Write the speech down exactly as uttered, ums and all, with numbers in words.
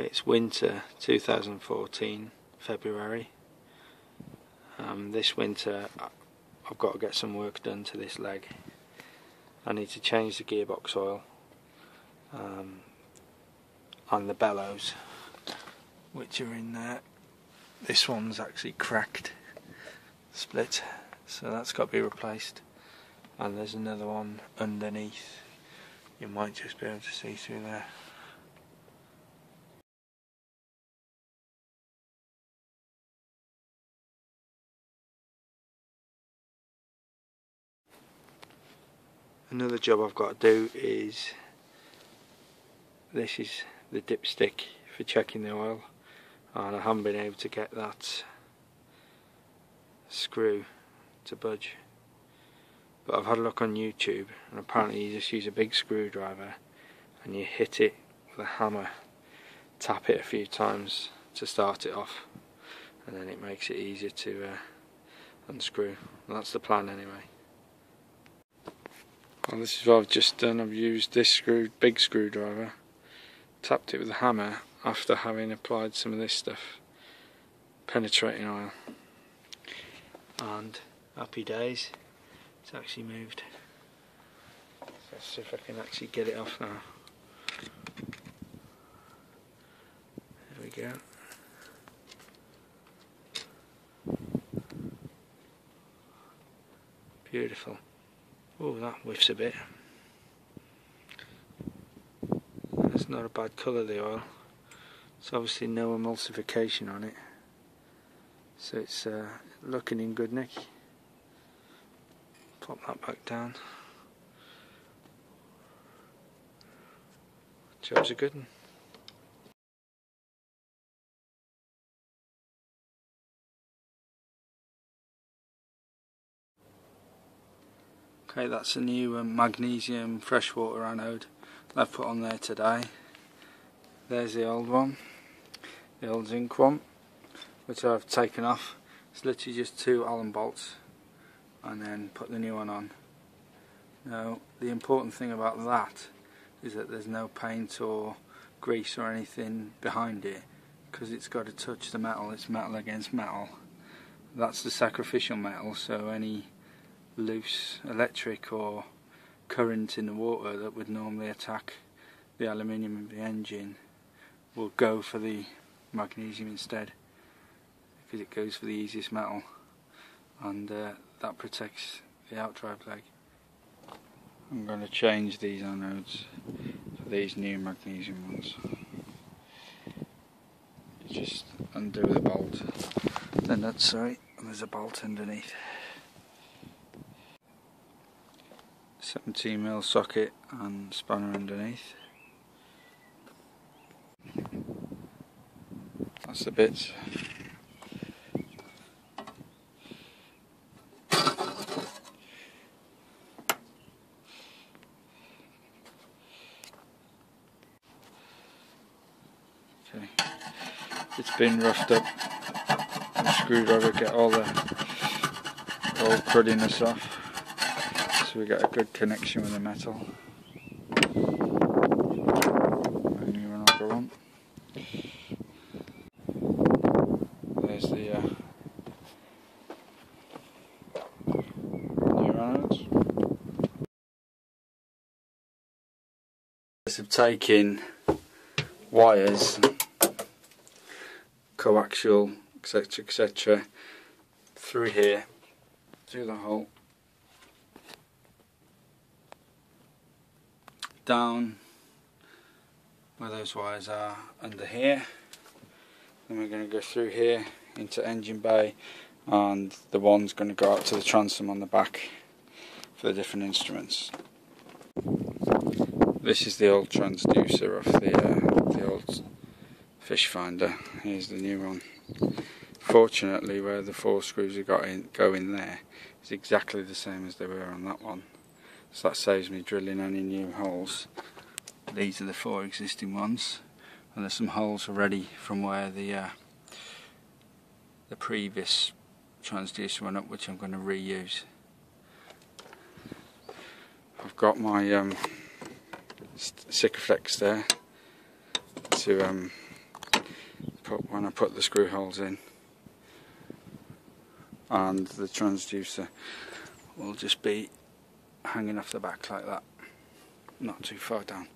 It's winter two thousand fourteen, February. Um, this winter I've got to get some work done to this leg. I need to change the gearbox oil um, and the bellows, which are in there. This one's actually cracked, split, so that's got to be replaced, and there's another one underneath. You might just be able to see through there. Another job I've got to do is, this is the dipstick for checking the oil, and I haven't been able to get that screw to budge. But I've had a look on YouTube, and apparently you just use a big screwdriver and you hit it with a hammer, tap it a few times to start it off, and then it makes it easier to uh, unscrew. And that's the plan anyway. Well, this is what I've just done. I've used this screw, big screwdriver, tapped it with a hammer after having applied some of this stuff, penetrating oil, and happy days, it's actually moved. Let's see if I can actually get it off now. There we go. Beautiful. Oh, that whiffs a bit. That's not a bad colour, the oil. It's obviously no emulsification on it, so it's uh, looking in good nick. Pop that back down. Job's a good one. Okay, that's a new um, magnesium freshwater anode that I've put on there today. There's the old one, the old zinc one, which I've taken off. It's literally just two Allen bolts, and then put the new one on. Now, the important thing about that is that there's no paint or grease or anything behind it, because it's got to touch the metal. It's metal against metal. That's the sacrificial metal, so any loose electric or current in the water that would normally attack the aluminium of the engine will go for the magnesium instead, because it goes for the easiest metal, and uh, that protects the outdrive leg. I'm going to change these anodes for these new magnesium ones. You just undo the bolt, the nut, sorry, and there's a bolt underneath. seventeen millimeter socket and spanner underneath. That's the bits. Okay, it's been roughed up. And the screwdriver get all the old cruddiness off, so we got a good connection with the metal. Only when I go on. There's the uh, new anodes. I've taken wires, coaxial, et cetera, et cetera, through here, through the hole, down where those wires are under here, then we're going to go through here into engine bay, and the one's going to go up to the transom on the back for the different instruments. This is the old transducer off the, uh, the old fish finder. Here's the new one. Fortunately, where the four screws have got in, go in there, it's exactly the same as they were on that one. So that saves me drilling any new holes. These are the four existing ones, and there's some holes already from where the uh, the previous transducer went up, which I'm going to reuse. I've got my um, Sikaflex there to um, put when I put the screw holes in, and the transducer will just be hanging off the back like that, not too far down.